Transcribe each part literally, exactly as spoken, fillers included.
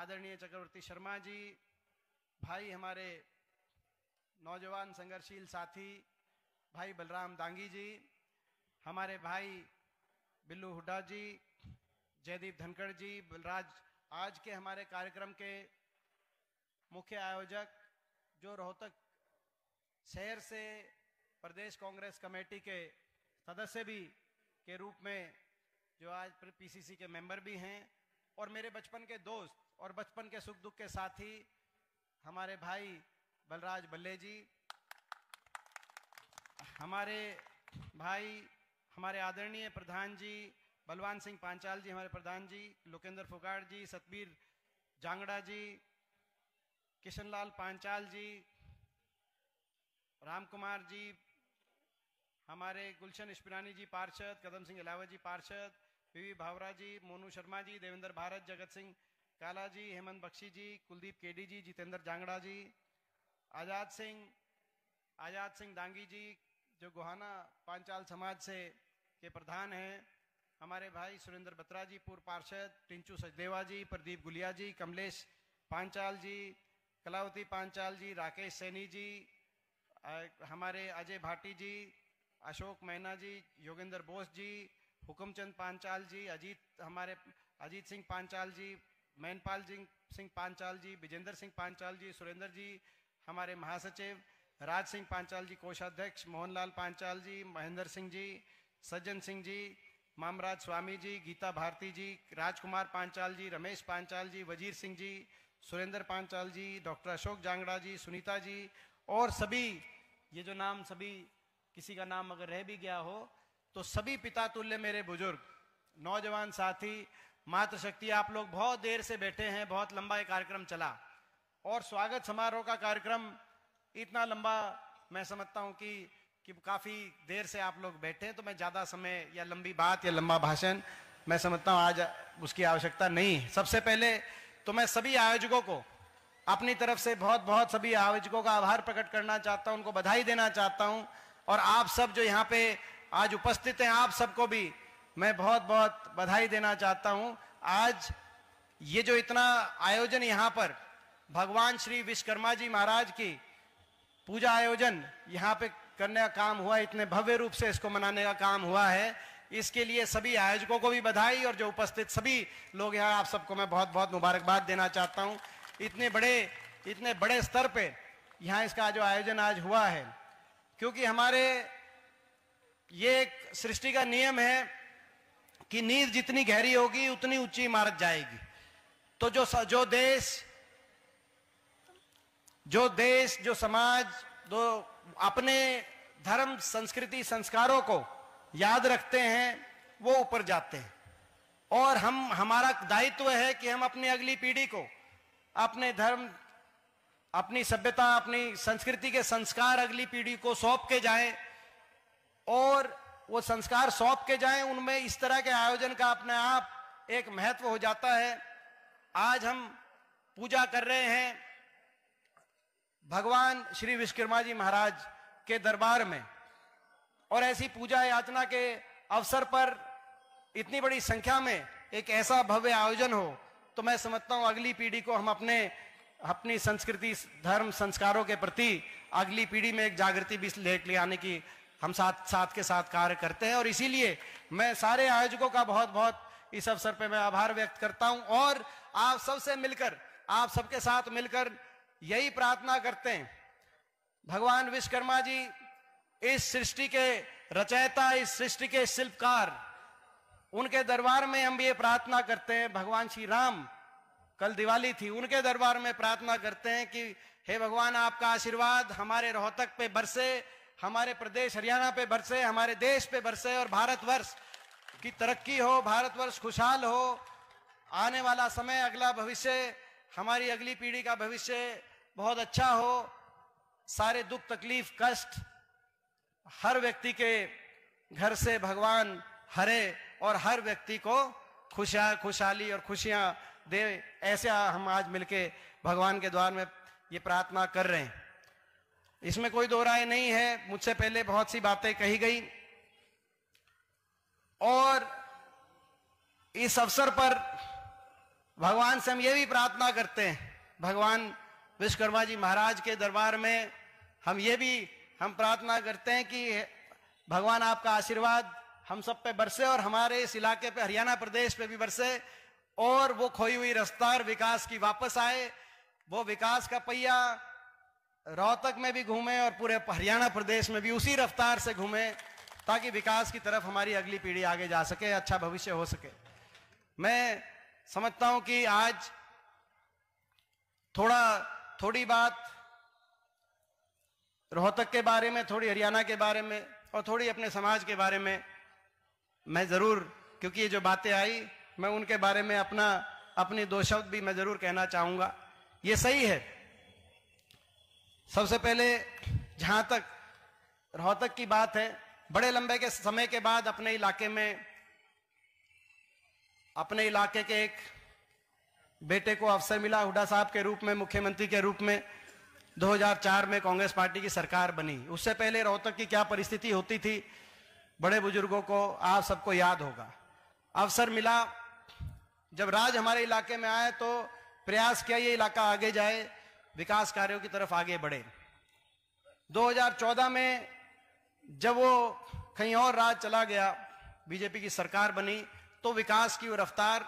आदरणीय चक्रवर्ती शर्मा जी, भाई हमारे नौजवान संघर्षशील साथी भाई बलराम दांगी जी, हमारे भाई बिल्लू हुडा जी, जयदीप धनखड़ जी, बलराज, आज के हमारे कार्यक्रम के मुख्य आयोजक जो रोहतक शहर से प्रदेश कांग्रेस कमेटी के सदस्य भी के रूप में जो आज पीसीसी के मेंबर भी हैं, और मेरे बचपन के दोस्त और बचपन के सुख दुख के साथी हमारे भाई बलराज बल्ले जी, हमारे भाई हमारे आदरणीय प्रधान जी बलवान सिंह पांचाल जी, हमारे प्रधान जी लोकेन्द्र फुकार जी, सतबीर जांगड़ा जी, किशन लाल पांचाल जी, रामकुमार जी, हमारे गुलशन इश्मानी जी पार्षद, कदम सिंह अलावा जी पार्षद, P V Bhawra ji, Monu Sharma ji, Devendra Bharat, Jagat Singh Kalaji, Hemant Bakshi ji, Kuldeep KD ji, Jitendra Jangra ji, Azad Singh Azad Singh Dangi ji जो गोहाना पांचाल समाज से के प्रधान हैं, हमारे भाई सुरेंद्र बत्रा जी पूर्व पार्षद, टिंचू सचदेवा जी, प्रदीप गुलिया जी, कमलेश पांचाल जी, कलावती पांचाल जी, राकेश सैनी जी, हमारे अजय भाटी जी, अशोक मैना जी, योगेंद्र बोस जी, हुकुमचंद पांचाल जी, अजीत हमारे अजीत सिंह पांचाल जी, मैनपाल सिंह पांचाल जी, विजेंद्र सिंह पांचाल जी, सुरेंद्र जी हमारे महासचिव, राज सिंह पांचाल जी कोषाध्यक्ष, मोहनलाल पांचाल जी, महेंद्र सिंह जी, सज्जन सिंह जी, मामराज स्वामी जी, गीता भारती जी, राजकुमार पांचाल जी, रमेश पांचाल जी, वजीर सिंह जी, सुरेंद्र पांचाल जी, डॉक्टर अशोक जांगड़ा जी, सुनीता जी, और सभी ये जो नाम सभी किसी का नाम अगर रह भी गया हो तो सभी पिता तुल्य मेरे बुजुर्ग नौजवान साथी मातृशक्ति, आप लोग बहुत देर से बैठे हैं, बहुत लंबा ये कार्यक्रम चला और स्वागत समारोह का कार्यक्रम इतना लंबा मैं समझता हूँ कि कि काफी देर से आप लोग बैठे हैं, तो मैं ज्यादा समय या लंबी बात या लंबा भाषण मैं समझता हूँ आज उसकी आवश्यकता नहीं है। सबसे पहले तो मैं सभी आयोजकों को अपनी तरफ से बहुत बहुत सभी आयोजकों का आभार प्रकट करना चाहता हूँ, उनको बधाई देना चाहता हूँ, और आप सब जो यहाँ पे आज उपस्थित हैं आप सबको भी मैं बहुत बहुत बधाई देना चाहता हूँ। आज ये जो इतना आयोजन यहाँ पर भगवान श्री विश्वकर्मा जी महाराज की पूजा आयोजन यहाँ पे करने का काम हुआ, इतने भव्य रूप से इसको मनाने का काम हुआ है, इसके लिए सभी आयोजकों को भी बधाई और जो उपस्थित सभी लोग यहाँ आप सबको मैं बहुत बहुत मुबारकबाद देना चाहता हूँ। इतने बड़े इतने बड़े स्तर पे यहाँ इसका जो आयोजन आज हुआ है, क्योंकि हमारे ये एक सृष्टि का नियम है कि नींद जितनी गहरी होगी उतनी ऊंची इमारत जाएगी, तो जो जो देश जो देश जो समाज जो अपने धर्म संस्कृति संस्कारों को याद रखते हैं वो ऊपर जाते हैं, और हम हमारा दायित्व है कि हम अपनी अगली पीढ़ी को अपने धर्म अपनी सभ्यता अपनी संस्कृति के संस्कार अगली पीढ़ी को सौंप के जाएं, और वो संस्कार सौंप के जाएं, उनमें इस तरह के आयोजन का अपने आप एक महत्व हो जाता है। आज हम पूजा कर रहे हैं भगवान श्री विश्वकर्मा जी महाराज के दरबार में, और ऐसी पूजा याचना के अवसर पर इतनी बड़ी संख्या में एक ऐसा भव्य आयोजन हो तो मैं समझता हूँ अगली पीढ़ी को हम अपने अपनी संस्कृति धर्म संस्कारों के प्रति अगली पीढ़ी में एक जागृति भी ले आने की हम साथ साथ के साथ कार्य करते हैं, और इसीलिए मैं सारे आयोजकों का बहुत बहुत इस अवसर पर मैं आभार व्यक्त करता हूँ, और आप सबसे मिलकर आप सबके साथ मिलकर यही प्रार्थना करते हैं भगवान विश्वकर्मा जी इस सृष्टि के रचयिता इस सृष्टि के शिल्पकार, उनके दरबार में हम ये प्रार्थना करते हैं, भगवान श्री राम कल दिवाली थी उनके दरबार में प्रार्थना करते हैं कि हे भगवान आपका आशीर्वाद हमारे रोहतक पे बरसे, हमारे प्रदेश हरियाणा पे बरसे, हमारे देश पे बरसे, और भारतवर्ष की तरक्की हो, भारतवर्ष खुशहाल हो, आने वाला समय अगला भविष्य हमारी अगली पीढ़ी का भविष्य बहुत अच्छा हो, सारे दुख तकलीफ कष्ट हर व्यक्ति के घर से भगवान हरे और हर व्यक्ति को खुशहा खुशहाली और खुशियां दे, ऐसा हम आज मिलके भगवान के द्वार में ये प्रार्थना कर रहे हैं। इसमें कोई दो राय नहीं है, मुझसे पहले बहुत सी बातें कही गई, और इस अवसर पर भगवान से हम ये भी प्रार्थना करते हैं, भगवान विश्वकर्मा जी महाराज के दरबार में हम ये भी हम प्रार्थना करते हैं कि भगवान आपका आशीर्वाद हम सब पे बरसे और हमारे इस इलाके पे, हरियाणा प्रदेश पे भी बरसे और वो खोई हुई रफ्तार विकास की वापस आए, वो विकास का पहिया रोहतक में भी घूमे और पूरे हरियाणा प्रदेश में भी उसी रफ्तार से घूमे, ताकि विकास की तरफ हमारी अगली पीढ़ी आगे जा सके, अच्छा भविष्य हो सके। मैं समझता हूं कि आज थोड़ा थोड़ी बात रोहतक के बारे में, थोड़ी हरियाणा के बारे में और थोड़ी अपने समाज के बारे में मैं ज़रूर, क्योंकि ये जो बातें आई मैं उनके बारे में अपना अपने दो शब्द भी मैं ज़रूर कहना चाहूँगा। ये सही है। सबसे पहले जहाँ तक रोहतक की बात है, बड़े लंबे के समय के बाद अपने इलाके में अपने इलाके के एक बेटे को अवसर मिला हुड्डा साहब के रूप में, मुख्यमंत्री के रूप में। दो हज़ार चार में कांग्रेस पार्टी की सरकार बनी, उससे पहले रोहतक की क्या परिस्थिति होती थी बड़े बुजुर्गों को आप सबको याद होगा। अवसर मिला, जब राज हमारे इलाके में आए तो प्रयास किया ये इलाका आगे जाए, विकास कार्यों की तरफ आगे बढ़े। दो हज़ार चौदह में जब वो कहीं और राज चला गया, बीजेपी की सरकार बनी तो विकास की रफ्तार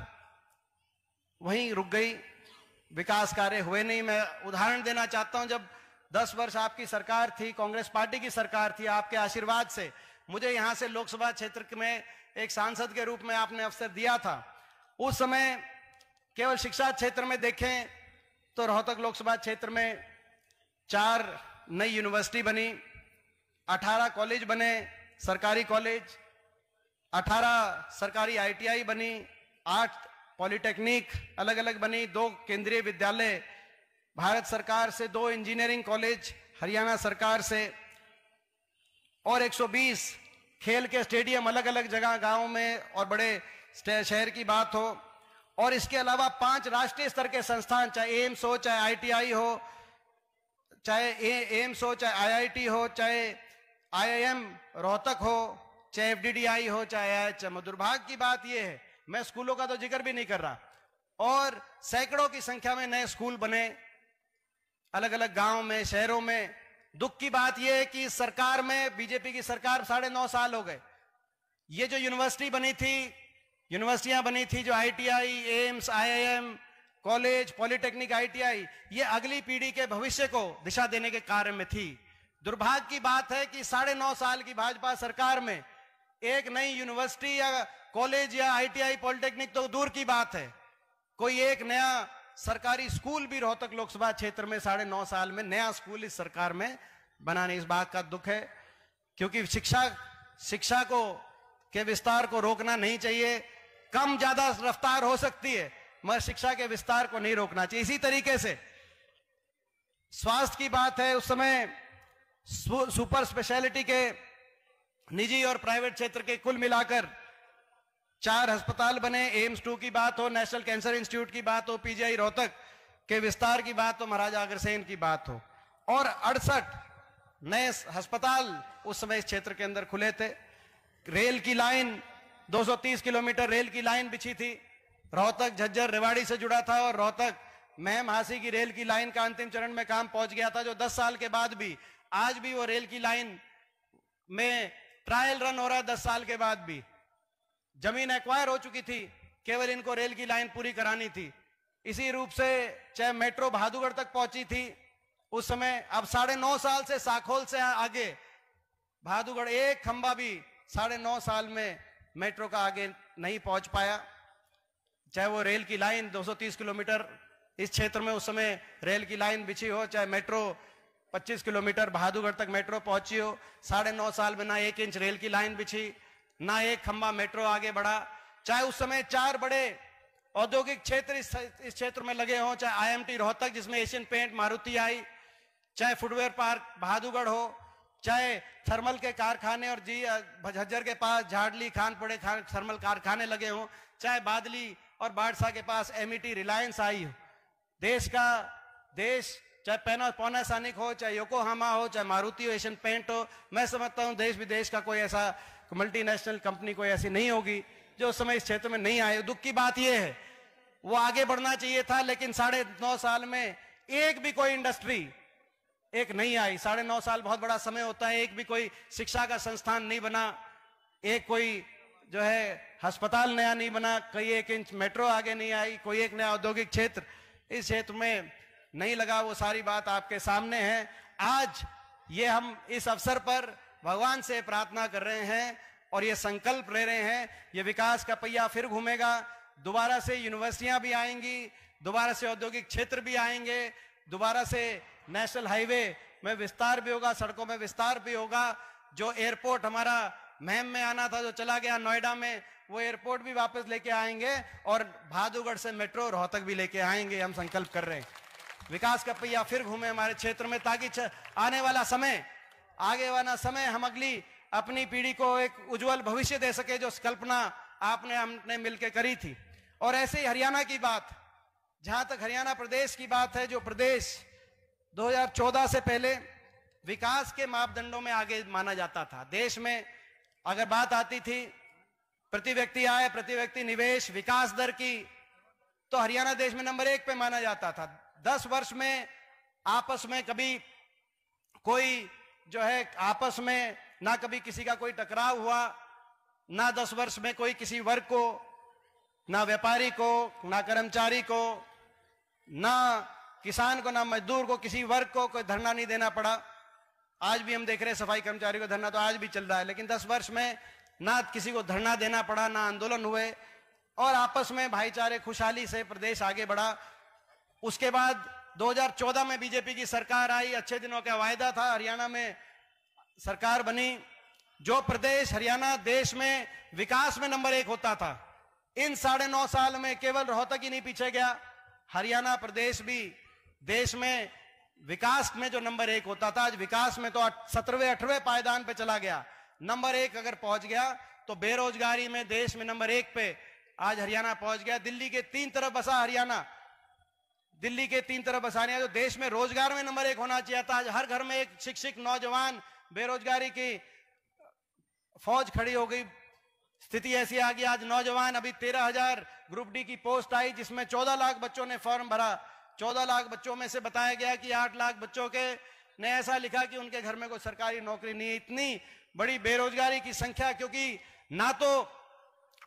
वहीं रुक गई, विकास कार्य हुए नहीं। मैं उदाहरण देना चाहता हूं, जब दस वर्ष आपकी सरकार थी, कांग्रेस पार्टी की सरकार थी, आपके आशीर्वाद से मुझे यहां से लोकसभा क्षेत्र में एक सांसद के रूप में आपने अवसर दिया था। उस समय केवल शिक्षा क्षेत्र में देखें तो रोहतक लोकसभा क्षेत्र में चार नई यूनिवर्सिटी बनी, अठारह कॉलेज बने सरकारी कॉलेज, अठारह सरकारी आई टी आई बनी, आठ पॉलिटेक्निक अलग अलग बनी, दो केंद्रीय विद्यालय भारत सरकार से, दो इंजीनियरिंग कॉलेज हरियाणा सरकार से और एक सौ बीस खेल के स्टेडियम अलग अलग जगह गांव में और बड़े शहर की बात हो। और इसके अलावा पांच राष्ट्रीय स्तर के संस्थान, चाहे एम्स हो, चाहे आई टी आई हो, चाहे एम्स हो, चाहे आई आई टी हो, चाहे आई आई एम रोहतक हो, चाहे एफ डी डी आई हो, चाहे आई एच एम। दुर्भाग्य की बात यह है, मैं स्कूलों का तो जिक्र भी नहीं कर रहा, और सैकड़ों की संख्या में नए स्कूल बने अलग अलग गांव में, शहरों में। दुख की बात यह है कि सरकार में, बीजेपी की सरकार साढ़े नौ साल हो गए, ये जो यूनिवर्सिटी बनी थी, यूनिवर्सिटियां बनी थी, जो I T I, AIIMS, I I M, college, polytechnic, I T I, ये अगली पीढ़ी के भविष्य को दिशा देने के कार्य में थी। दुर्भाग्य की बात है कि साढ़े नौ साल की भाजपा सरकार में एक नई यूनिवर्सिटी या कॉलेज या आई टी आई, पॉलिटेक्निक तो दूर की बात है, कोई एक नया सरकारी स्कूल भी रोहतक लोकसभा क्षेत्र में साढ़े नौ साल में नया स्कूल इस सरकार में बनाने, इस बात का दुख है। क्योंकि शिक्षा शिक्षा को के विस्तार को रोकना नहीं चाहिए, कम ज्यादा रफ्तार हो सकती है मगर शिक्षा के विस्तार को नहीं रोकना चाहिए। इसी तरीके से स्वास्थ्य की बात है, उस समय सुपर स्पेशलिटी के निजी और प्राइवेट क्षेत्र के कुल मिलाकर चार अस्पताल बने। एम्स टू की बात हो, नेशनल कैंसर इंस्टीट्यूट की बात हो, पी जी आई रोहतक के विस्तार की बात हो, महाराजा अग्रसेन की बात हो, और अड़सठ नए अस्पताल उस समय इस क्षेत्र के अंदर खुले थे। रेल की लाइन, दो सौ तीस किलोमीटर रेल की लाइन बिछी थी, रोहतक झज्जर रेवाड़ी से जुड़ा था और रोहतक महम हासी की रेल की लाइन का अंतिम चरण में काम पहुंच गया था, जो दस साल के बाद भी, आज भी वो रेल की लाइन में ट्रायल रन हो रहा है, दस साल के बाद भी। जमीन एक्वायर हो चुकी थी, केवल इनको रेल की लाइन पूरी करानी थी। इसी रूप से चाहे मेट्रो बहादुरगढ़ तक पहुंची थी उस समय। अब साढ़े नौ साल से साखोल से आगे बहादुरगढ़ एक खंबा भी साढ़े नौ साल में मेट्रो का आगे नहीं पहुंच पाया, चाहे वो रेल की लाइन दो सौ तीस किलोमीटर इस क्षेत्र में उस समय रेल की लाइन बिछी हो, चाहे मेट्रो पच्चीस किलोमीटर बहादुरगढ़ तक मेट्रो पहुंची हो। साढ़े नौ साल में ना एक इंच रेल की लाइन बिछी, ना एक खंबा मेट्रो आगे बढ़ा। चाहे उस समय चार बड़े औद्योगिक क्षेत्र इस क्षेत्र में लगे हों, चाहे आई एम टी रोहतक जिसमें एशियन पेंट, मारुति आई, चाहे फुटवेयर पार्क बहादुरगढ़ हो, चाहे थर्मल के कारखाने और जी झज्जर के पास झाड़ली खानपुड़े थर्मल कारखाने लगे हों, चाहे बादली और बाढ़सा के पास एम ई टी रिलायंस आई हो। देश का देश, चाहे पैना पौनासानिक हो, चाहे योकोहामा हो, चाहे मारुति हो, एशियन पेंट हो, मैं समझता हूँ देश विदेश का कोई ऐसा मल्टीनेशनल कंपनी कोई ऐसी नहीं होगी जो उस समय इस क्षेत्र में नहीं आई। दुख की बात यह है वो आगे बढ़ना चाहिए था, लेकिन साढ़े नौ साल में एक भी कोई इंडस्ट्री एक नहीं आई। साढ़े नौ साल बहुत बड़ा समय होता है, एक भी कोई शिक्षा का संस्थान नहीं बना, एक कोई जो है अस्पताल नया नहीं बना, कोई एक इंच मेट्रो आगे नहीं आई, कोई एक नया औद्योगिक क्षेत्र इस क्षेत्र में नहीं लगा। वो सारी बात आपके सामने है। आज ये हम इस अवसर पर भगवान से प्रार्थना कर रहे हैं और ये संकल्प ले रहे हैं, ये विकास का पहिया फिर घूमेगा, दोबारा से यूनिवर्सिटियां भी आएंगी, दोबारा से औद्योगिक क्षेत्र भी आएंगे, दोबारा से नेशनल हाईवे में विस्तार भी होगा, सड़कों में विस्तार भी होगा। जो एयरपोर्ट हमारा महम में आना था, जो चला गया नोएडा में, वो एयरपोर्ट भी वापस लेके आएंगे और भादुगढ़ से मेट्रो रोहतक भी लेके आएंगे। हम संकल्प कर रहे हैं विकास का पहिया फिर घूमे हमारे क्षेत्र में, ताकि आने वाला समय आगे वाला समय हम अगली अपनी पीढ़ी को एक उज्जवल भविष्य दे सके, जो कल्पना आपने हमने मिलकर करी थी। और ऐसे ही हरियाणा की बात, जहां तक हरियाणा प्रदेश की बात है, जो प्रदेश दो हज़ार चौदह से पहले विकास के मापदंडों में आगे माना जाता था। देश में अगर बात आती थी प्रति व्यक्ति आय, प्रति व्यक्ति निवेश, विकास दर की, तो हरियाणा देश में नंबर एक पे माना जाता था। दस वर्ष में आपस में कभी कोई जो है आपस में ना कभी किसी का कोई टकराव हुआ, ना दस वर्ष में कोई किसी वर्ग को, ना व्यापारी को, ना कर्मचारी को, ना किसान को, ना मजदूर को, किसी वर्ग को कोई धरना नहीं देना पड़ा। आज भी हम देख रहे हैं सफाई कर्मचारी को धरना तो आज भी चल रहा है, लेकिन दस वर्ष में ना किसी को धरना देना पड़ा, ना आंदोलन हुए, और आपस में भाईचारे खुशहाली से प्रदेश आगे बढ़ा। उसके बाद दो हज़ार चौदह में बीजेपी की सरकार आई, अच्छे दिनों का वायदा था, हरियाणा में सरकार बनी। जो प्रदेश हरियाणा देश में विकास में नंबर एक होता था, इन साढ़े नौ साल में केवल रोहतक ही नहीं पीछे गया, हरियाणा प्रदेश भी देश में विकास में जो नंबर एक होता था, आज विकास में तो सत्रहवें अठारहवें पायदान पे चला गया। नंबर एक अगर पहुंच गया तो बेरोजगारी में देश में नंबर एक पे आज हरियाणा पहुंच गया। दिल्ली के तीन तरफ बसा हरियाणा, दिल्ली के तीन तरफ बसानिया, जो देश में रोजगार में नंबर एक होना चाहिए था, आज हर घर में एक शिक्षित नौजवान, बेरोजगारी की फौज खड़ी हो गई। स्थिति ऐसी आ गई आज नौजवान, अभी तेरह हजार ग्रुप डी की पोस्ट आई, जिसमें चौदह लाख बच्चों ने फॉर्म भरा। चौदह लाख बच्चों में से बताया गया कि आठ लाख बच्चों के ने ऐसा लिखा कि उनके घर में कोई सरकारी नौकरी नहीं है। इतनी बड़ी बेरोजगारी की संख्या, क्योंकि ना तो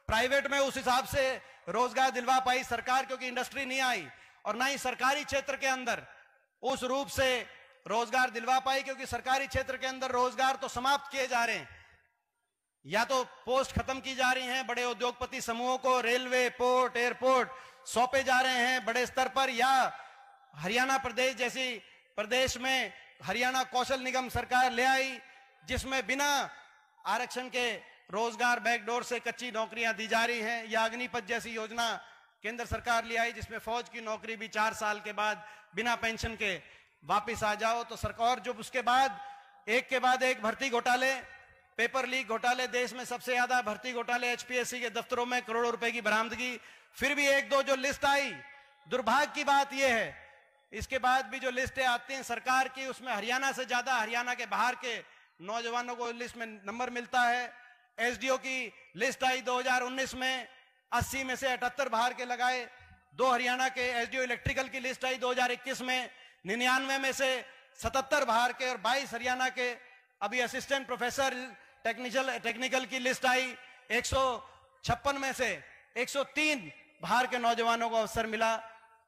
प्राइवेट में उस हिसाब से रोजगार दिलवा पाई सरकार, क्योंकि इंडस्ट्री नहीं आई, और ना ही सरकारी क्षेत्र के अंदर उस रूप से रोजगार दिलवा पाई, क्योंकि सरकारी क्षेत्र के अंदर रोजगार तो समाप्त किए जा रहे हैं, या तो पोस्ट खत्म की जा रही हैं, बड़े उद्योगपति समूहों को रेलवे, पोर्ट, एयरपोर्ट सौंपे जा रहे हैं बड़े स्तर पर, या हरियाणा प्रदेश जैसी प्रदेश में हरियाणा कौशल निगम सरकार ले आई, जिसमें बिना आरक्षण के रोजगार बैकडोर से कच्ची नौकरियां दी जा रही हैं, या अग्निपथ जैसी योजना केंद्र सरकार ले आई, जिसमें फौज की नौकरी भी चार साल के बाद बिना पेंशन के वापस आ जाओ। तो सरकार जो उसके बाद एक के बाद एक भर्ती घोटाले, पेपर लीक घोटाले, देश में सबसे ज्यादा भर्ती घोटाले, एचपीएससी के दफ्तरों में करोड़ों रुपए की बरामदगी, फिर भी एक दो जो लिस्ट आई, दुर्भाग्य की बात यह है इसके बाद भी जो लिस्टें आती हैं सरकार की, उसमें हरियाणा से ज्यादा हरियाणा के बाहर के नौजवानों को लिस्ट में नंबर मिलता है। एसडीओ की लिस्ट आई दो हजार उन्नीस में, अस्सी में से अठहत्तर बाहर के लगाए। दो हरियाणा के एसडीओ इलेक्ट्रिकल की लिस्ट आई दो हज़ार इक्कीस में, निन्यानवे में से सतहत्तर बाहर के, और बाईस हरियाणा के। अभी असिस्टेंट प्रोफेसर टेक्निकल टेक्निकल की लिस्ट आई, एक सौ छप्पन में से एक सौ तीन बाहर के नौजवानों को अवसर मिला,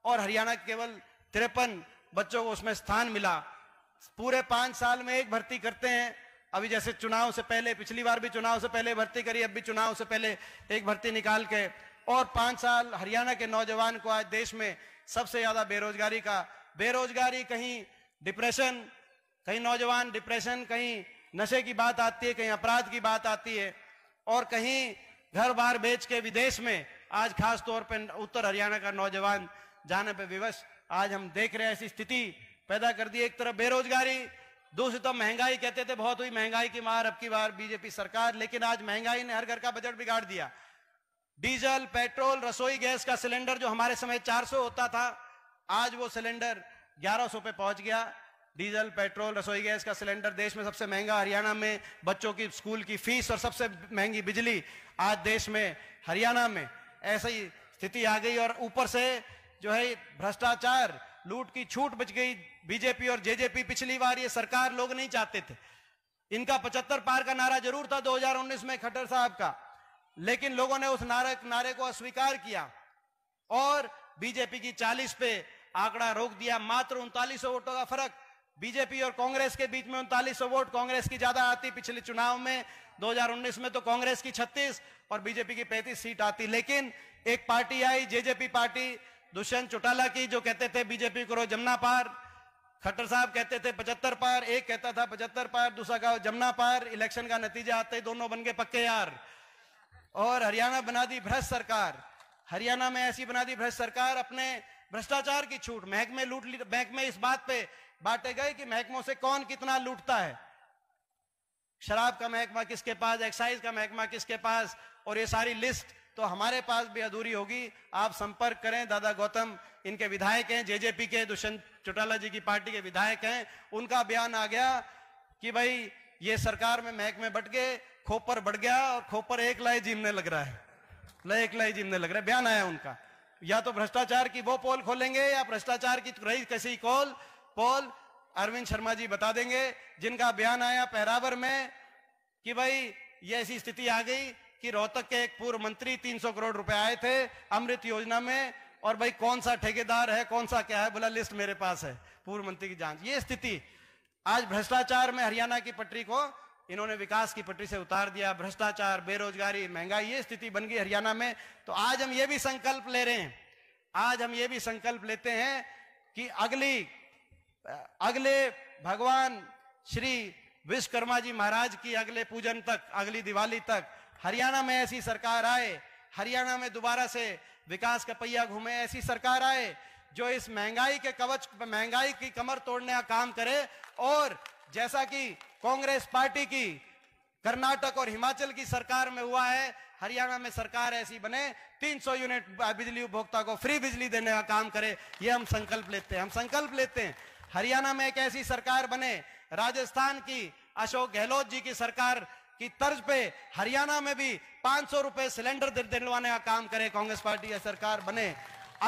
और हरियाणा के केवल तिरपन बच्चों को उसमें स्थान मिला। पूरे पांच साल में एक भर्ती करते हैं, अभी जैसे चुनाव से पहले, पिछली बार भी चुनाव से पहले भर्ती करी, अब भी चुनाव से पहले एक भर्ती निकाल के, और पांच साल हरियाणा के नौजवान को आज देश में सबसे ज्यादा बेरोजगारी का, बेरोजगारी कहीं डिप्रेशन, कहीं नौजवान डिप्रेशन, कहीं नशे की बात आती है, कहीं अपराध की बात आती है, और कहीं घर बार बेच के विदेश में आज खास तौर पर उत्तर हरियाणा का नौजवान जाने पे विवश आज हम देख रहे हैं। ऐसी स्थिति पैदा कर दी, एक तरफ बेरोजगारी, दूसरी तरफ महंगाई। कहते थे बहुत हुई महंगाई की मार अब की बार बीजेपी सरकार, लेकिन आज महंगाई ने हर घर का बजट बिगाड़ दिया। डीजल, पेट्रोल, रसोई गैस का सिलेंडर जो हमारे समय चार सौ होता था, आज वो सिलेंडर ग्यारह सौ पे पहुंच गया। डीजल, पेट्रोल, रसोई गैस का सिलेंडर देश में सबसे महंगा हरियाणा में, बच्चों की स्कूल की फीस, और सबसे महंगी बिजली आज देश में हरियाणा में। ऐसी स्थिति आ गई और ऊपर से जो है भ्रष्टाचार लूट की छूट बच गई। बीजेपी और जेजेपी पिछली बार ये सरकार लोग नहीं चाहते थे, इनका पचहत्तर पार का नारा जरूर था दो हज़ार उन्नीस में खट्टर साहब का, लेकिन लोगों ने उस नारे नारे को अस्वीकार किया और बीजेपी की चालीस पे आंकड़ा रोक दिया। मात्र उनतालीस सौ वोटों का फर्क बीजेपी और कांग्रेस के बीच में। उनतालीस सौ वोट कांग्रेस की ज्यादा आती पिछले चुनाव में दो हज़ार उन्नीस में, तो कांग्रेस की छत्तीस और बीजेपी की पैंतीस सीट आती, लेकिन एक पार्टी आई जेजेपी पार्टी दुष्यंत चौटाला की, जो कहते थे बीजेपी करो जमुना पार, खट्टर साहब कहते थे पचहत्तर पार, एक कहता था पचहत्तर पार, दूसरा कहा जमुना पार। इलेक्शन का नतीजा आते ही दोनों बन गए पक्के यार और हरियाणा बना दी भ्रष्ट सरकार। हरियाणा में ऐसी बना दी भ्रष्ट सरकार, अपने भ्ष्टाचार की छूट, महकमे लूट, महकमे इस बात पे बांटे गए कि महकमों से कौन कितना लूटता है, शराब का महकमा किसके पास, एक्साइज का महकमा किसके पास, और ये सारी लिस्ट तो हमारे पास भी अधूरी होगी। आप संपर्क करें, दादा गौतम इनके विधायक हैं, जेजेपी के दुष्यंत चौटाला जी की पार्टी के विधायक हैं, उनका बयान आ गया कि भाई ये सरकार में महकमे बट गए, खोपर बढ़ गया और खोपर एक लाई जीमने लग रहा है, एक लाई जीमने लग रहा है, बयान आया उनका। या तो भ्रष्टाचार की वो पोल खोलेंगे या भ्रष्टाचार की रही कैसी कॉल पोल अरविंद शर्मा जी बता देंगे, जिनका बयान आया पहरावर में कि भाई ये ऐसी स्थिति आ गई कि रोहतक के एक पूर्व मंत्री तीन सौ करोड़ रुपए आए थे अमृत योजना में, और भाई कौन सा ठेकेदार है कौन सा क्या है, बोला लिस्ट मेरे पास है, पूर्व मंत्री की जांच। ये स्थिति आज भ्रष्टाचार में हरियाणा की पटरी को इन्होंने विकास की पटरी से उतार दिया। भ्रष्टाचार, बेरोजगारी, महंगाई, ये स्थिति बन गई हरियाणा में। तो आज हम ये भी संकल्प ले रहे हैं, आज हम ये भी संकल्प लेते हैं कि अगली अगले भगवान श्री विश्वकर्मा जी महाराज की अगले पूजन तक, अगली दिवाली तक हरियाणा में ऐसी सरकार आए, हरियाणा में दोबारा से विकास का पहिया घूमे, ऐसी सरकार आए जो इस महंगाई के कवच, महंगाई की कमर तोड़ने का काम करे। और जैसा कि कांग्रेस पार्टी की कर्नाटक और हिमाचल की सरकार में हुआ है, हरियाणा में सरकार ऐसी बने, तीन सौ यूनिट बिजली उपभोक्ता को फ्री बिजली देने का काम करे। ये हम संकल्प लेते हैं, हम संकल्प लेते हैं हरियाणा में एक ऐसी सरकार बने। राजस्थान की अशोक गहलोत जी की सरकार की तर्ज पे हरियाणा में भी पांच सौ रुपए सिलेंडर दिलवाने का काम करे कांग्रेस पार्टी की सरकार बने।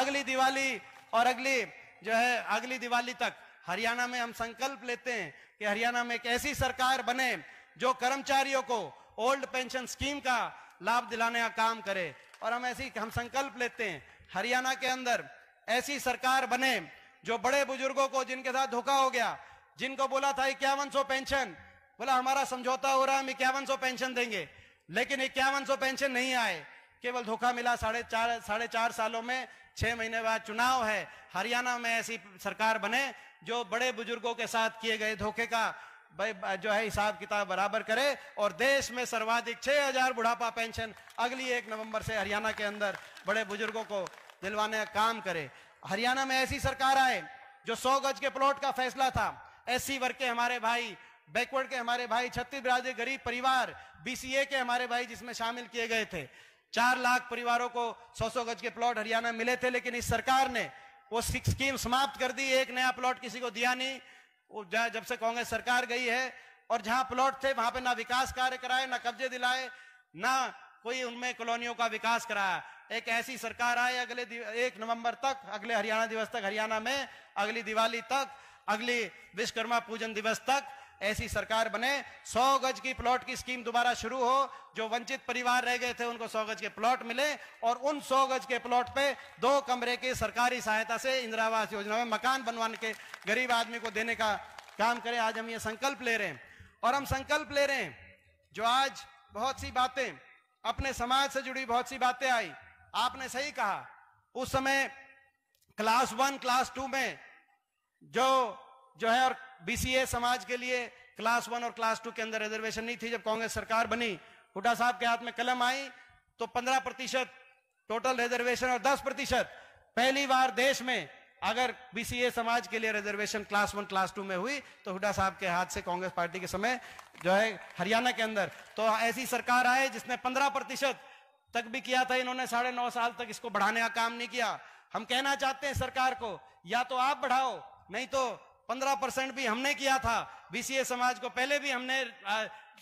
अगली दिवाली और अगली जो है अगली दिवाली तक हरियाणा में हम संकल्प लेते हैं कि हरियाणा में एक ऐसी सरकार बने जो कर्मचारियों को ओल्ड पेंशन स्कीम का लाभ दिलाने का काम करे। और हम ऐसी हम संकल्प लेते हैं हरियाणा के अंदर ऐसी सरकार बने जो बड़े बुजुर्गों को, जिनके साथ धोखा हो गया, जिनको बोला था इक्यावन सौ पेंशन, बोला हमारा समझौता हो रहा है हम इक्यावन सौ पेंशन देंगे, लेकिन इक्यावन सौ पेंशन नहीं आए, केवल धोखा मिला। साढ़े चार साढ़े चार सालों में छह महीने बाद चुनाव है। हरियाणा में ऐसी सरकार बने जो बड़े बुजुर्गों के साथ किए गए धोखे का जो है हिसाब किताब बराबर करे, और देश में सर्वाधिक छह हजार बुढ़ापा पेंशन अगली एक नवंबर से हरियाणा के अंदर बड़े बुजुर्गों को दिलवाने का काम करे। हरियाणा में ऐसी सरकार आए जो सौ गज के प्लॉट का फैसला था, एससी वर्ग के हमारे भाई, बैकवर्ड के हमारे भाई, छत्तीस बिरादरी, गरीब परिवार, बीसीए के हमारे भाई जिसमें शामिल किए गए थे, चार लाख परिवारों को सौ सौ गज के प्लॉट हरियाणा मिले थे, लेकिन इस सरकार ने वो स्कीम समाप्त कर दी, एक नया प्लॉट किसी को दिया नहीं जब से कांग्रेस सरकार गई है। और जहां प्लॉट थे वहां पे ना विकास कार्य कराए, ना कब्जे दिलाए, ना कोई उनमें कॉलोनियों का विकास कराया। एक ऐसी सरकार आए अगले एक नवंबर तक, अगले हरियाणा दिवस तक हरियाणा में, अगली दिवाली तक, अगली विश्वकर्मा पूजन दिवस तक ऐसी सरकार बने। सौ गज की प्लॉट की स्कीम दोबारा शुरू हो, जो वंचित परिवार रह गए थे उनको सौ गज के प्लॉट मिले, और उन सौ गज के प्लॉट पे दो कमरे की सरकारी सहायता से इंदिरा आवास योजना में मकान बनवाने के गरीब आदमी को देने का काम करें। आज हम ये संकल्प ले रहे हैं, और हम संकल्प ले रहे हैं जो आज बहुत सी बातें अपने समाज से जुड़ी बहुत सी बातें आई। आपने सही कहा, उस समय क्लास वन क्लास टू में जो जो है और बीसीए समाज के लिए क्लास वन और क्लास टू के अंदर रिजर्वेशन नहीं थी। जब कांग्रेस सरकार बनी, हुड्डा साहब के हाथ में कलम आई तो पंद्रह प्रतिशत टोटल रिजर्वेशन और दस प्रतिशत पहली बार देश में अगर बीसीए समाज के लिए reservation class one class two में हुई तो हुड्डा साहब के हाथ से कांग्रेस पार्टी के समय जो है हरियाणा के अंदर। तो ऐसी सरकार आए जिसने पंद्रह प्रतिशत तक भी किया था, इन्होंने साढ़े नौ साल तक इसको बढ़ाने का काम नहीं किया। हम कहना चाहते हैं सरकार को, या तो आप बढ़ाओ, नहीं तो पंद्रह परसेंट भी हमने किया था। बीसीए समाज को पहले भी हमने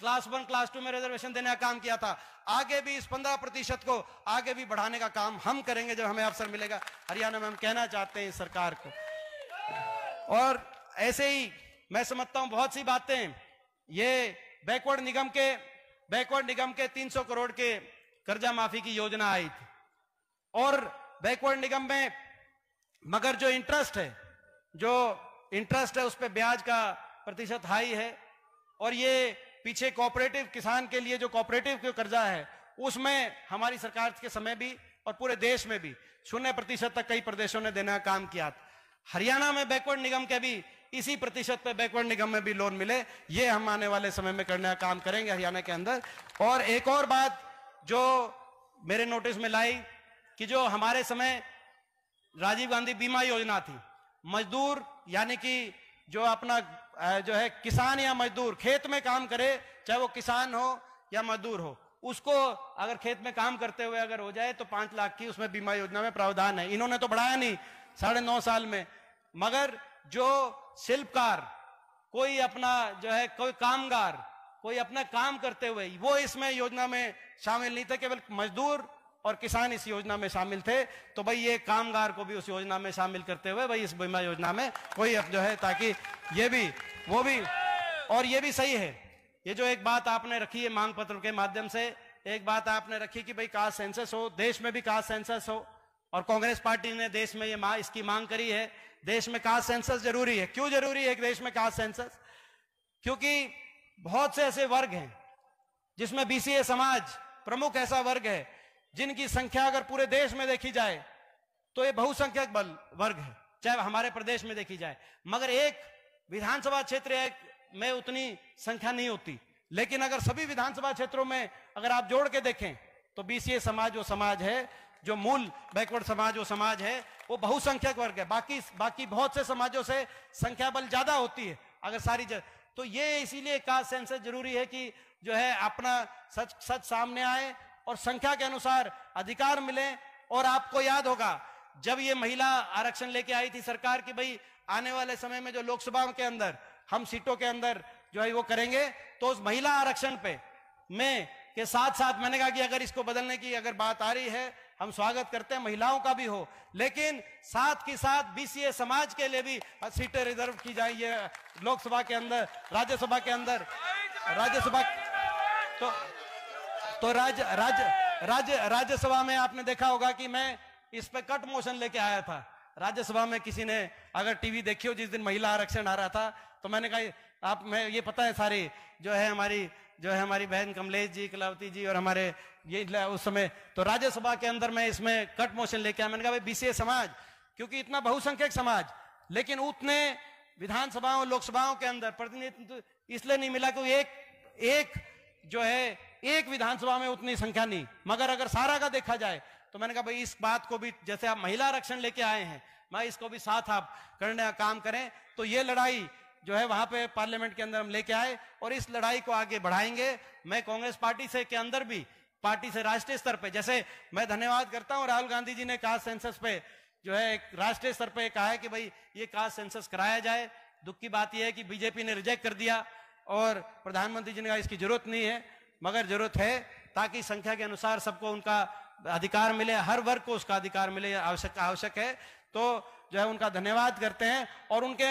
क्लास वन क्लास टू में रिजर्वेशन देने का काम किया था। आगे भी इस पंद्रह प्रतिशत को आगे भी बढ़ाने का काम हम करेंगे जब हमें अवसर मिलेगा। हरियाणा में हम कहना चाहते हैं इस सरकार को। और ऐसे ही मैं समझता हूं बहुत सी बातें, ये बैकवर्ड निगम के बैकवर्ड निगम के तीन सौ करोड़ के कर्जा माफी की योजना आई थी और बैकवर्ड निगम में मगर जो इंटरेस्ट है जो इंटरेस्ट है उस पर ब्याज का प्रतिशत हाई है। और ये पीछे कोऑपरेटिव किसान के लिए जो कोऑपरेटिव का कर्जा है उसमें हमारी सरकार के समय भी और पूरे देश में भी शून्य प्रतिशत तक कई प्रदेशों ने देने का काम किया था। हरियाणा में बैकवर्ड निगम के भी इसी प्रतिशत पे बैकवर्ड निगम में भी लोन मिले, ये हम आने वाले समय में करने का काम करेंगे हरियाणा के अंदर। और एक और बात जो मेरे नोटिस में लाई कि जो हमारे समय राजीव गांधी बीमा योजना थी, मजदूर यानी कि जो अपना जो है किसान या मजदूर खेत में काम करे, चाहे वो किसान हो या मजदूर हो, उसको अगर खेत में काम करते हुए अगर हो जाए तो पांच लाख की उसमें बीमा योजना में प्रावधान है। इन्होंने तो बढ़ाया नहीं साढ़े नौ साल में। मगर जो शिल्पकार कोई अपना जो है कोई कामगार कोई अपना काम करते हुए वो इसमें योजना में शामिल नहीं थे, केवल मजदूर और किसान इस योजना में शामिल थे। तो भाई ये कामगार को भी उस योजना में शामिल करते हुए भाई इस बीमा योजना में कोई जो है ताकि ये भी वो भी और ये भी सही है। ये जो एक बात आपने रखी है मांग पत्र के माध्यम से, एक बात आपने रखी कि भाई कास्ट सेंसस हो, देश में भी कास्ट सेंसस हो। और कांग्रेस पार्टी ने देश में ये इसकी मांग करी है। देश में कास्ट सेंसस जरूरी है। क्यों जरूरी है देश में कास्ट सेंसस? क्योंकि बहुत से ऐसे वर्ग हैं जिसमें बीसीए समाज प्रमुख ऐसा वर्ग है जिनकी संख्या अगर पूरे देश में देखी जाए तो ये बहुसंख्यक बल वर्ग है, चाहे हमारे प्रदेश में देखी जाए। मगर एक विधानसभा क्षेत्र में उतनी संख्या नहीं होती, लेकिन अगर सभी विधानसभा क्षेत्रों में अगर आप जोड़ के देखें तो बीसीए समाज वो समाज है जो मूल बैकवर्ड समाज वो समाज है, वो बहुसंख्यक वर्ग है। बाकी बाकी बहुत से समाजों से संख्या बल ज्यादा होती है। अगर सारी ज... तो ये इसीलिए कास्ट सेंसस जरूरी है कि जो है अपना सच सच सामने आए और संख्या के अनुसार अधिकार मिले। और आपको याद होगा जब ये महिला आरक्षण लेके आई थी सरकार की भाई आने वाले समय में जो लोकसभा के अंदर हम सीटों के अंदर जो है वो करेंगे, तो उस महिला आरक्षण पे में के साथ साथ मैंने कहा कि अगर इसको बदलने की अगर बात आ रही है हम स्वागत करते हैं, महिलाओं का भी हो, लेकिन साथ के साथ बीसीए समाज के लिए भी सीटें रिजर्व की जाए लोकसभा के अंदर, राज्यसभा के अंदर, राज्यसभा तो तो राज्य राज्य राज्य राज्यसभा में आपने देखा होगा कि मैं इस पे कट मोशन लेके आया था। राज्यसभा में किसी ने अगर टीवी देखी हो जिस दिन महिला आरक्षण आ रहा था तो मैंने कहा आप मैं ये पता है सारी जो है हमारी जो है हमारी बहन कमलेश जी, कलावती जी और हमारे ये उस समय तो राज्यसभा के अंदर मैं इसमें कट मोशन लेके आया। मैंने कहा भाई बीसीए समाज क्योंकि इतना बहुसंख्यक समाज, लेकिन उतने विधानसभाओं लोकसभाओं के अंदर प्रतिनिधित्व इसलिए नहीं मिला क्योंकि एक एक जो है एक विधानसभा में उतनी संख्या नहीं। मगर अगर सारा का देखा जाए तो मैंने कहा भाई इस बात को भी जैसे आप महिला आरक्षण लेके आए हैं मैं इसको भी साथ आप करने का काम करें। तो ये लड़ाई जो है वहां पे पार्लियामेंट के अंदर हम लेके आए और इस लड़ाई को आगे बढ़ाएंगे। मैं कांग्रेस पार्टी से के अंदर भी पार्टी से राष्ट्रीय स्तर पर जैसे मैं धन्यवाद करता हूँ राहुल गांधी जी ने कास्ट सेंसस पे जो है राष्ट्रीय स्तर पर कहा है कि भाई ये कास्ट सेंसस कराया जाए। दुख की बात यह है कि बीजेपी ने रिजेक्ट कर दिया और प्रधानमंत्री जी ने कहा इसकी जरूरत नहीं है, मगर जरूरत है ताकि संख्या के अनुसार सबको उनका अधिकार मिले, हर वर्ग को उसका अधिकार मिले, आवश्यक आवश्यक है। तो जो है उनका धन्यवाद करते हैं और उनके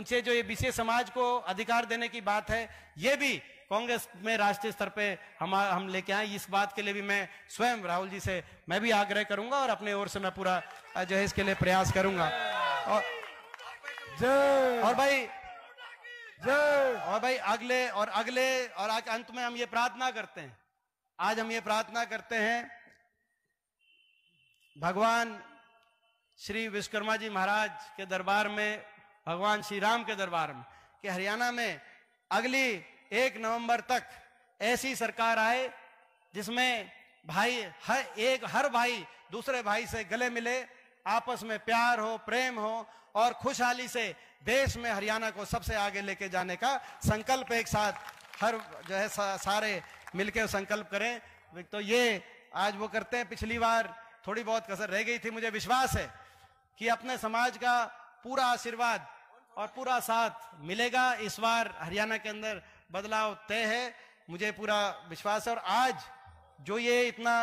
उनसे जो ये बीसीए समाज को अधिकार देने की बात है ये भी कांग्रेस में राष्ट्रीय स्तर पे हम हम लेके आए। इस बात के लिए भी मैं स्वयं राहुल जी से मैं भी आग्रह करूंगा और अपने ओर से मैं पूरा जो है इसके लिए प्रयास करूंगा। और, और भाई और भाई अगले और अगले और आज अंत में हम ये प्रार्थना करते हैं, आज हम ये प्रार्थना करते हैं भगवान श्री विश्वकर्मा जी महाराज के दरबार में, भगवान श्री राम के दरबार में कि हरियाणा में अगली एक नवंबर तक ऐसी सरकार आए जिसमें भाई हर एक हर भाई दूसरे भाई से गले मिले, आपस में प्यार हो, प्रेम हो और खुशहाली से देश में हरियाणा को सबसे आगे लेके जाने का संकल्प एक साथ हर जो है सा, सारे मिलके संकल्प करें। तो ये आज वो करते हैं। पिछली बार थोड़ी बहुत कसर रह गई थी, मुझे विश्वास है कि अपने समाज का पूरा आशीर्वाद और पूरा साथ मिलेगा। इस बार हरियाणा के अंदर बदलाव तय है, मुझे पूरा विश्वास है। और आज जो ये इतना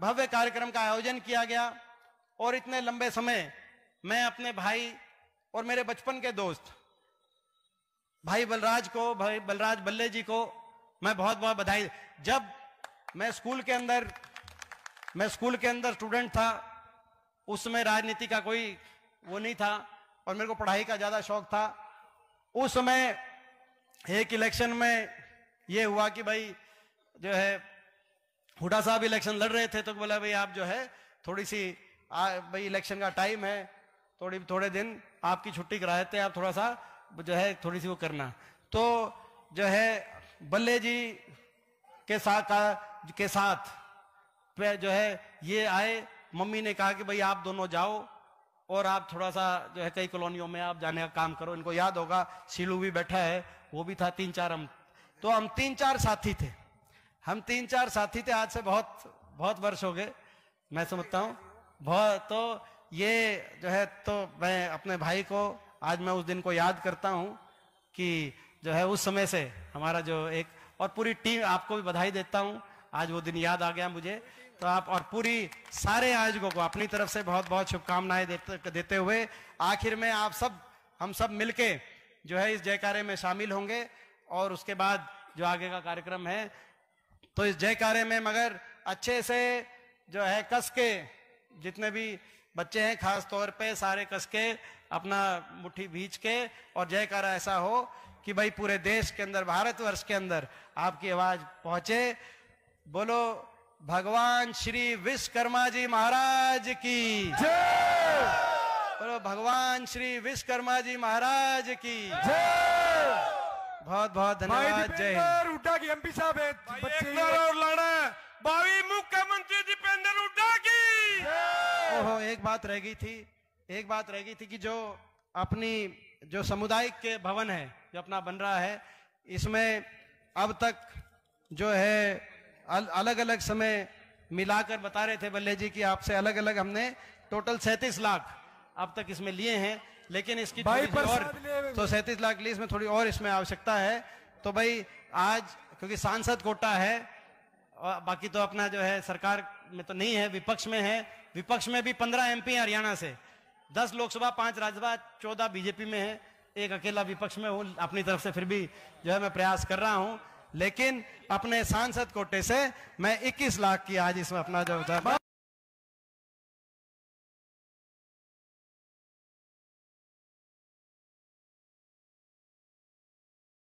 भव्य कार्यक्रम का आयोजन किया गया और इतने लंबे समय मैं अपने भाई और मेरे बचपन के दोस्त भाई बलराज को, भाई बलराज बल्ले जी को मैं बहुत बहुत बधाई। जब मैं स्कूल के अंदर मैं स्कूल के अंदर स्टूडेंट था, उस समय राजनीति का कोई वो नहीं था और मेरे को पढ़ाई का ज़्यादा शौक था। उस समय एक इलेक्शन में ये हुआ कि भाई जो है हुड्डा साहब इलेक्शन लड़ रहे थे, तो बोला भाई आप जो है थोड़ी सी आ, भाई इलेक्शन का टाइम है, थोड़ी थोड़े दिन आपकी छुट्टी कराते हैं, आप थोड़ा सा जो है थोड़ी सी वो करना। तो जो है बल्ले जी के साथ के साथ पे जो है ये आए, मम्मी ने कहा कि भाई आप दोनों जाओ और आप थोड़ा सा जो है कई कॉलोनियों में आप जाने का काम करो। इनको याद होगा सीलू भी बैठा है, वो भी था, तीन चार हम तो हम तीन चार साथी थे हम तीन चार साथी थे आज से बहुत बहुत वर्ष हो गए, मैं समझता हूँ बहुत। तो ये जो है तो मैं अपने भाई को आज मैं उस दिन को याद करता हूँ कि जो है उस समय से हमारा जो एक, और पूरी टीम आपको भी बधाई देता हूँ, आज वो दिन याद आ गया मुझे। तो आप और पूरी सारे आयोजकों को अपनी तरफ से बहुत बहुत शुभकामनाएं देते देते हुए आखिर में आप सब हम सब मिलके जो है इस जयकारे में शामिल होंगे और उसके बाद जो आगे का कार्यक्रम है। तो इस जयकारे में मगर अच्छे से जो है कस के जितने भी बच्चे हैं, खास तौर पे सारे कस के अपना मुट्ठी भींच के, और जयकारा ऐसा हो कि भाई पूरे देश के अंदर, भारतवर्ष के अंदर आपकी आवाज पहुंचे। बोलो भगवान श्री विश्वकर्मा जी महाराज की जय। बोलो भगवान श्री विश्वकर्मा जी महाराज की जय। बहुत बहुत धन्यवाद, जय हिंद। हुड्डा की एमपी साहब है भावी मुख्यमंत्री दीपेंद्र हुड्डा की। ओहो, एक बात रह गई थी एक बात रह गई थी कि जो अपनी जो सामुदायिक के भवन है जो अपना बन रहा है, इसमें अब तक जो है अल, अलग अलग समय मिलाकर बता रहे थे बल्ले जी कि आपसे अलग अलग हमने टोटल सैंतीस लाख अब तक इसमें लिए हैं, लेकिन इसकी और तो सैंतीस लाख लिए, इसमें थोड़ी और इसमें आवश्यकता है। तो भाई आज क्योंकि सांसद कोटा है और बाकी तो अपना जो है सरकार में तो नहीं है, विपक्ष में है, विपक्ष में भी पंद्रह एमपी हैं हरियाणा से, दस लोकसभा, पांच राज्यसभा, चौदह बीजेपी में है, एक अकेला विपक्ष में हूँ। अपनी तरफ से फिर भी जो है मैं प्रयास कर रहा हूँ, लेकिन अपने सांसद कोटे से मैं इक्कीस लाख की आज इसमें अपना जो